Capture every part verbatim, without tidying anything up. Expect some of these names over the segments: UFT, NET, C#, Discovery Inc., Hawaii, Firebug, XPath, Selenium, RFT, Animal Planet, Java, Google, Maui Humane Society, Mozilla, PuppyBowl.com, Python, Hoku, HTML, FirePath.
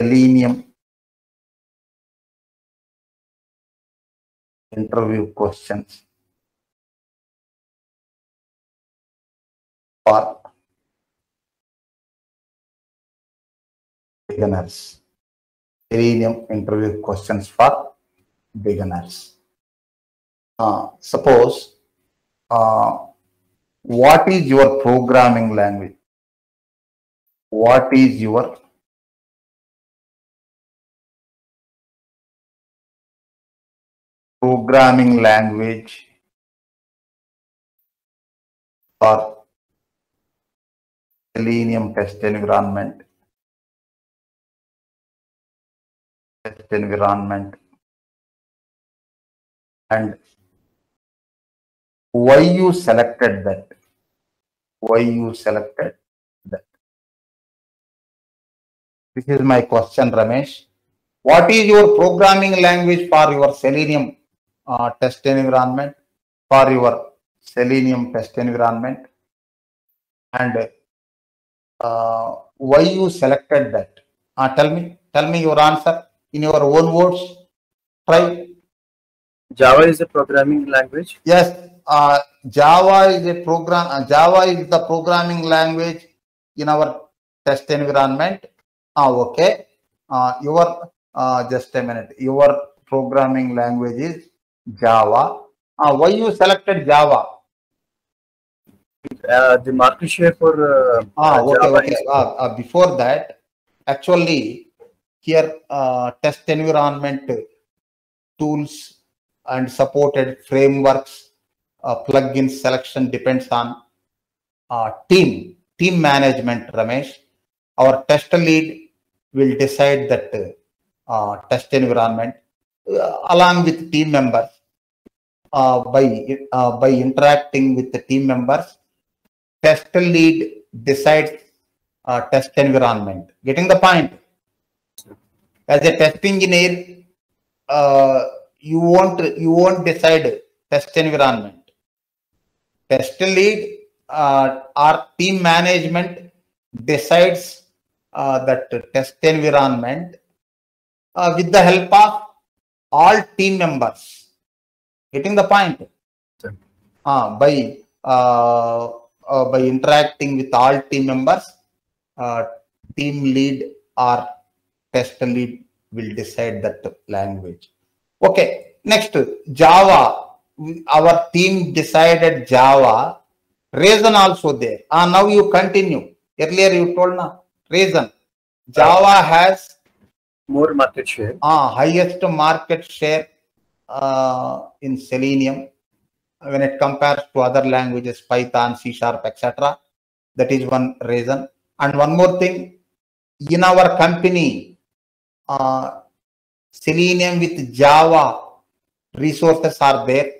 Selenium interview questions for beginners. Selenium interview questions for beginners. Uh, suppose, uh, what is your programming language? What is your programming language for Selenium test environment? Test environment. And why you selected that? Why you selected that? This is my question, Ramesh. What is your programming language for your Selenium uh, test environment? For your Selenium test environment? And uh, why you selected that? Uh, tell me, tell me your answer in your own words. Try. Java is a programming language. Yes, uh, Java is a program. Uh, Java is the programming language in our test environment. Ah, okay. Uh, your uh, just a minute. Your programming language is Java. Uh, why you selected Java? Uh, the market share for uh, ah, okay, Java. Okay. Is uh, uh, before that, actually, here uh, test environment tools and supported frameworks, uh, plugin selection depends on uh, team, team management, Ramesh. Our test lead will decide that uh, test environment uh, along with team members. Uh, by, uh, by interacting with the team members, test lead decides uh, test environment. Getting the point? As a test engineer, uh, You won't you won't decide test environment. Test lead uh, or team management decides uh, that test environment uh, with the help of all team members. Getting the point? Sure. Uh, by uh, uh, by interacting with all team members, uh, team lead or test lead will decide that language. Okay, next, Java. Our team decided Java. Reason also there. Ah, now you continue. Earlier you told na reason. Java has more market share. Ah, highest market share uh, in Selenium when it compares to other languages, Python, C sharp, et cetera. That is one reason. And one more thing, in our company, uh, Selenium with Java resources are there.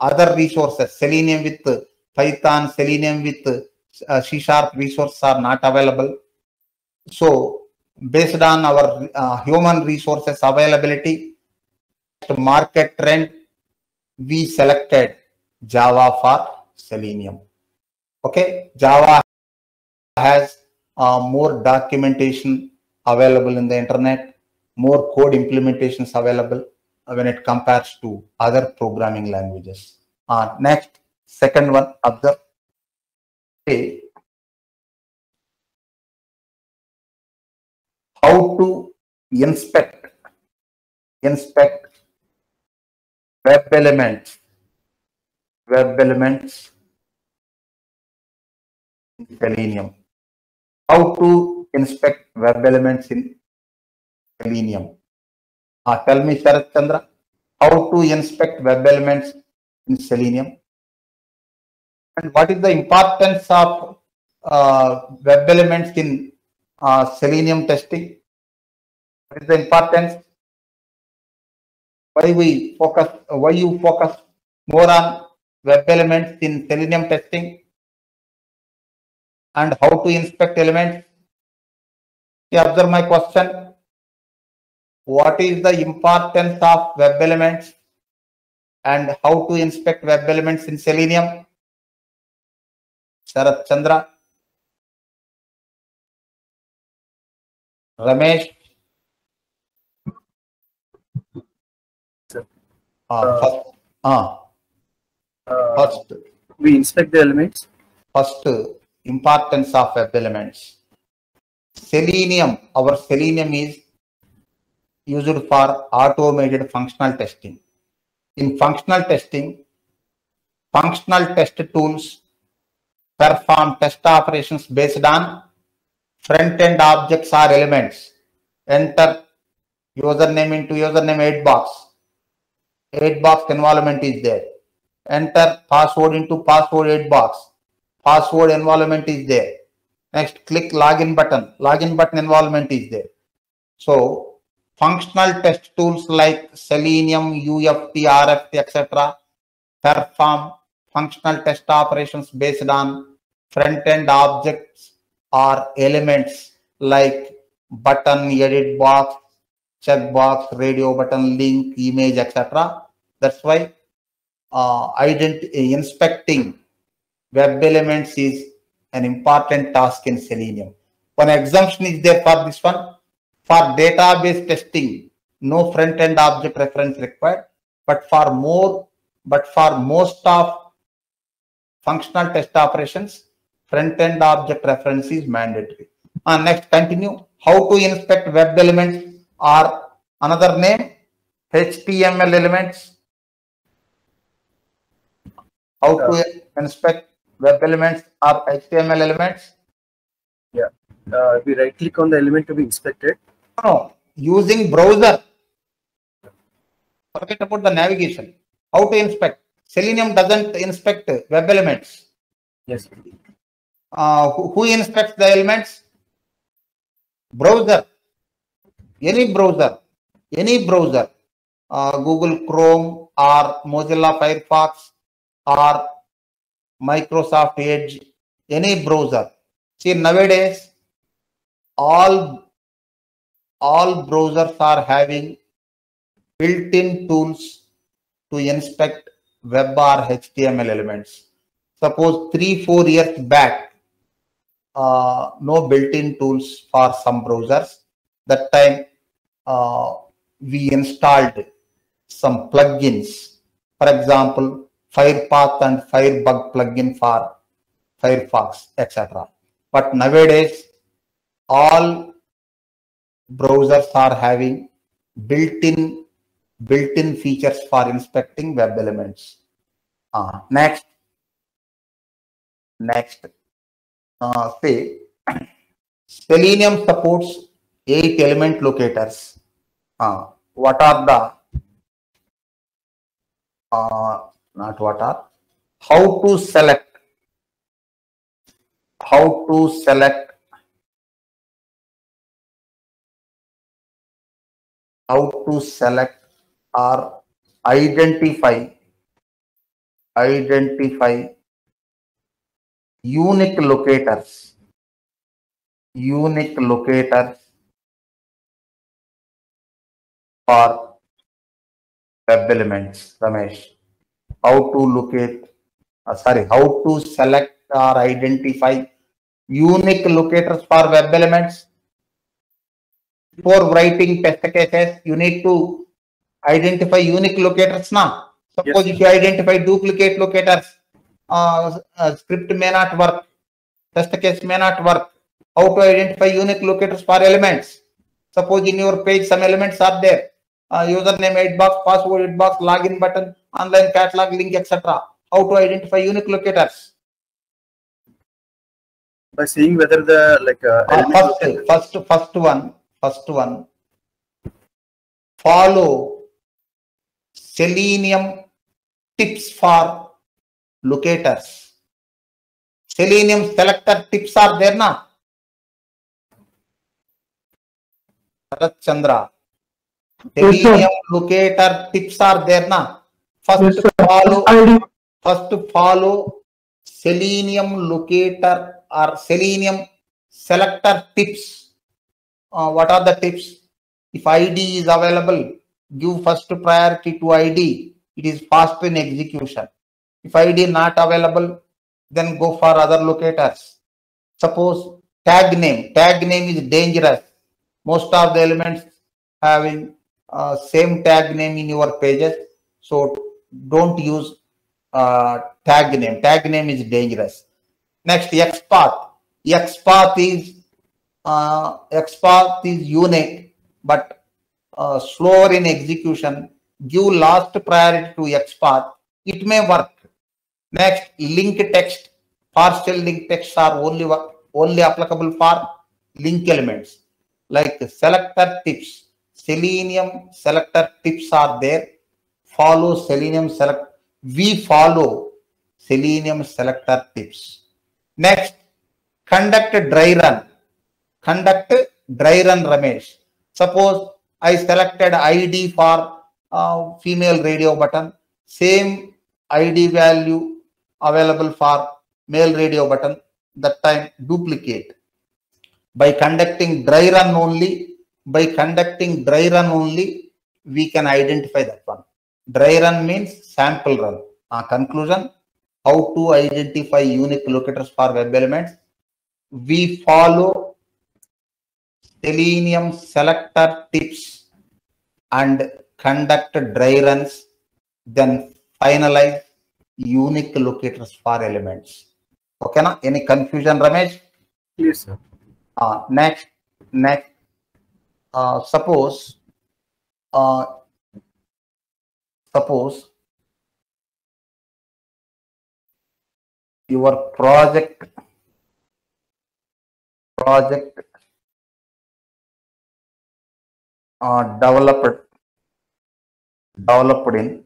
Other resources, Selenium with Python, Selenium with uh, C sharp resources are not available. So, based on our uh, human resources availability, market trend, we selected Java for Selenium. Okay, Java has uh, more documentation available in the internet. More code implementations available when it compares to other programming languages. Uh, next, second one, observe. Okay. How to inspect, inspect web elements, web elements in Selenium. How to inspect web elements in Selenium. Uh, tell me, Sharad Chandra, how to inspect web elements in Selenium, and what is the importance of uh, web elements in uh, Selenium testing? What is the importance? Why we focus? Why you focus more on web elements in Selenium testing, and how to inspect elements? You observe my question. What is the importance of web elements and how to inspect web elements in Selenium? Sharad Chandra. Ramesh. Sir. Uh, uh, first, uh, uh, first, we inspect the elements. First, importance of web elements. Selenium, our Selenium is used for automated functional testing. In functional testing, functional test tools perform test operations based on front-end objects or elements. Enter username into username eight box. Eight box environment is there. Enter password into password eight box. Password environment is there. Next, click login button. Login button environment is there. So, functional test tools like Selenium, U F T, R F T, et cetera perform functional test operations based on front-end objects or elements like button, edit box, checkbox, radio button, link, image, et cetera. That's why uh, identity inspecting web elements is an important task in Selenium. One exemption is there for this one. For database testing, no front-end object reference required. But for more, but for most of functional test operations, front-end object reference is mandatory. And next, continue. How to inspect web elements or another name, H T M L elements. How yeah. to inspect web elements or H T M L elements. Yeah. Uh, we right click on the element to be inspected. No, using browser. Forget about the navigation. How to inspect? Selenium doesn't inspect web elements. Yes. Uh, who, who inspects the elements? Browser. Any browser. Any browser. Uh, Google Chrome or Mozilla Firefox or Microsoft Edge. Any browser. See, nowadays, all all browsers are having built-in tools to inspect web or H T M L elements. Suppose three, four years back, uh, no built-in tools for some browsers. That time, uh, we installed some plugins. For example, FirePath and Firebug plugin for Firefox, et cetera. But nowadays, all browsers are having built-in built-in features for inspecting web elements. Uh, next, next, uh, say Selenium supports eight element locators. Uh, what are the? Uh, not what are? How to select? How to select, how to select or identify, identify unique locators, unique locators for web elements, Ramesh. How to locate, uh, sorry, how to select or identify unique locators for web elements. Before writing test cases, you need to identify unique locators now. Suppose yes. If you identify duplicate locators, uh, uh, script may not work, test case may not work. How to identify unique locators for elements? Suppose in your page some elements are there, uh, username edit box, password edit box, login button, online catalog, link, et cetera. How to identify unique locators? By seeing whether the like uh, uh, first, first first one first one follow Selenium tips for locators. Selenium selector tips are there now. Bharat Chandra. Selenium yes, locator tips are there now. First yes, follow first follow Selenium locator or Selenium selector tips. Uh, what are the tips? If I D is available, give first priority to I D. It is faster in execution. If I D not available, then go for other locators. Suppose tag name. Tag name is dangerous. Most of the elements having uh, same tag name in your pages, so don't use uh, tag name. Tag name is dangerous. Next, XPath. XPath is uh, XPath is unique, but uh, slower in execution. Give last priority to XPath. It may work. Next, link text. Partial link texts are only work, only applicable for link elements. Like selector tips, Selenium selector tips are there. Follow Selenium select. We follow Selenium selector tips. Next, conduct a dry run. Conduct a dry run, Ramesh. Suppose I selected I D for uh, female radio button. Same I D value available for male radio button. That time duplicate. By conducting dry run only, by conducting dry run only, we can identify that one. Dry run means sample run. Our conclusion, how to identify unique locators for web elements. We follow Selenium selector tips and conduct dry runs, then finalize unique locators for elements. Okay, na? Any confusion, Ramesh? Yes, sir. Uh, next, next, uh, suppose, uh, suppose your project, project uh, developed, developed in,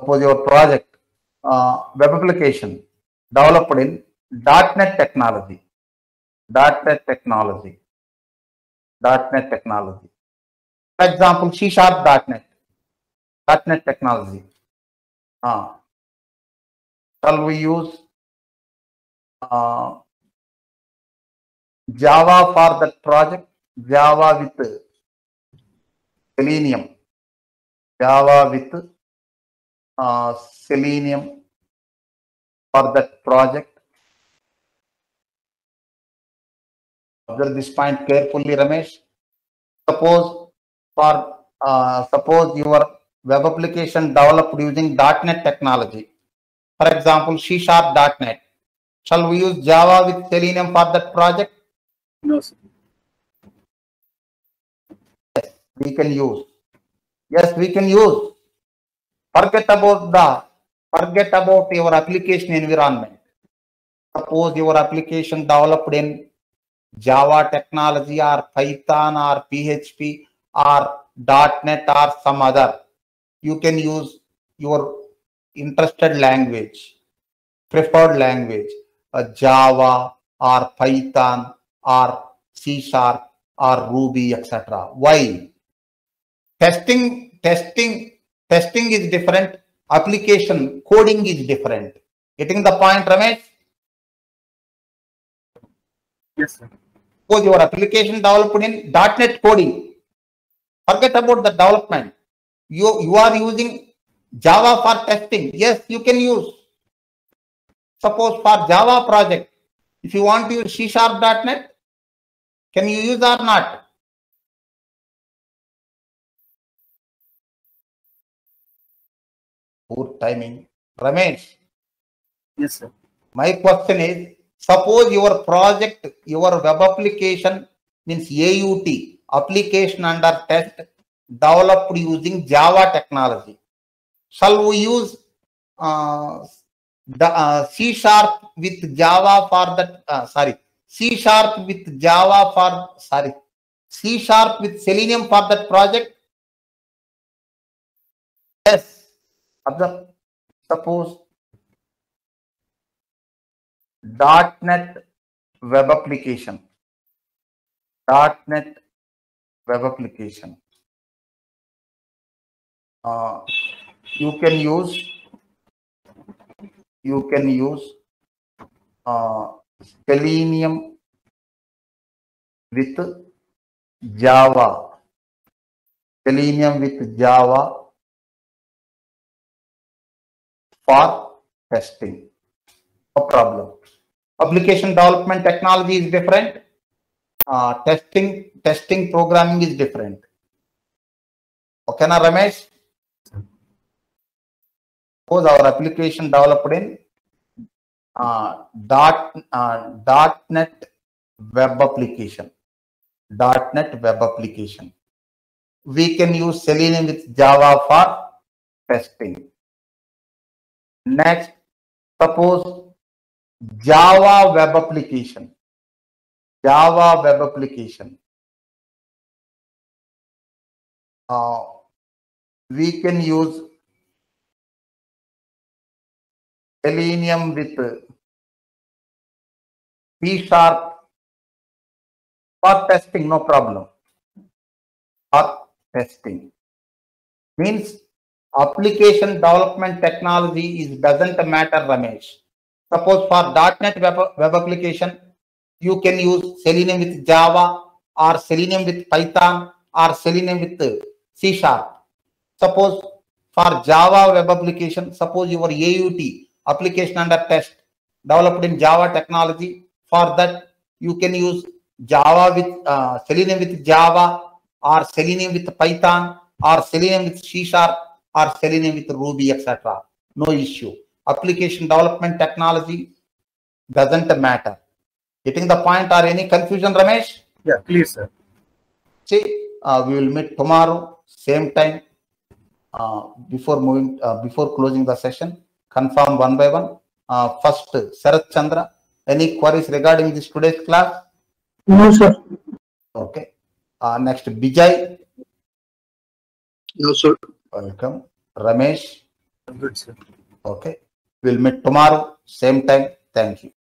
suppose your project uh, web application developed in .NET technology, .NET technology, .NET technology. For example, C sharp .NET, .NET technology. Uh, shall we use uh, Java for that project? Java with Selenium, Java with uh, Selenium for that project. Observe this point carefully, Ramesh. Suppose for uh, suppose your web application developed using .NET technology. For example, C sharp dot net. Shall we use Java with Selenium for that project? No, sir. Yes, we can use. Yes, we can use. Forget about the forget about your application environment. Suppose your application developed in Java technology or Python or P H P or .NET or some other. You can use your interested language, preferred language, uh, Java or Python or C sharp or Ruby, et cetera. Why? Testing, testing, testing is different. Application coding is different. Getting the point, Ramesh? Yes, sir. Suppose your application developed in .NET coding. Forget about the development. You, you are using Java for testing. Yes, you can use. Suppose for Java project, if you want to use C sharp dot net, can you use or not? Poor timing. Ramesh. Yes, sir. My question is, suppose your project, your web application means A U T, application under test, developed using Java technology. Shall we use uh, the uh, C sharp with Java for that? Uh, sorry, C sharp with Java for sorry, C sharp with Selenium for that project? Yes. Suppose .NET web application, .NET web application. Uh, you can use, you can use uh, Selenium with Java, Selenium with Java for testing. No problem. Application development technology is different. uh, testing testing programming is different. Okay, now Ramesh, suppose our application developed in uh, dot uh, dot .NET web application. .NET web application. We can use Selenium with Java for testing. Next, suppose Java web application. Java web application. Uh, we can use Selenium with C sharp for testing, no problem. For testing means application development technology is doesn't matter, Ramesh. Suppose for .NET web, web application, you can use Selenium with Java or Selenium with Python or Selenium with C sharp. Suppose for Java web application, suppose your A U T, application under test, developed in Java technology. For that, you can use Java with uh, Selenium with Java or Selenium with Python or Selenium with C sharp or Selenium with Ruby, et cetera. No issue. Application development technology doesn't matter. Getting the point or any confusion, Ramesh? Yeah, please, sir. See, uh, we will meet tomorrow, same time. Uh, before moving, uh, before closing the session, confirm one by one. Uh, first, Sarath Chandra, any queries regarding this today's class? No, sir. Okay. Uh, next, Bijay. No, sir. Welcome. Ramesh. Good, sir. Okay. We'll meet tomorrow, same time. Thank you.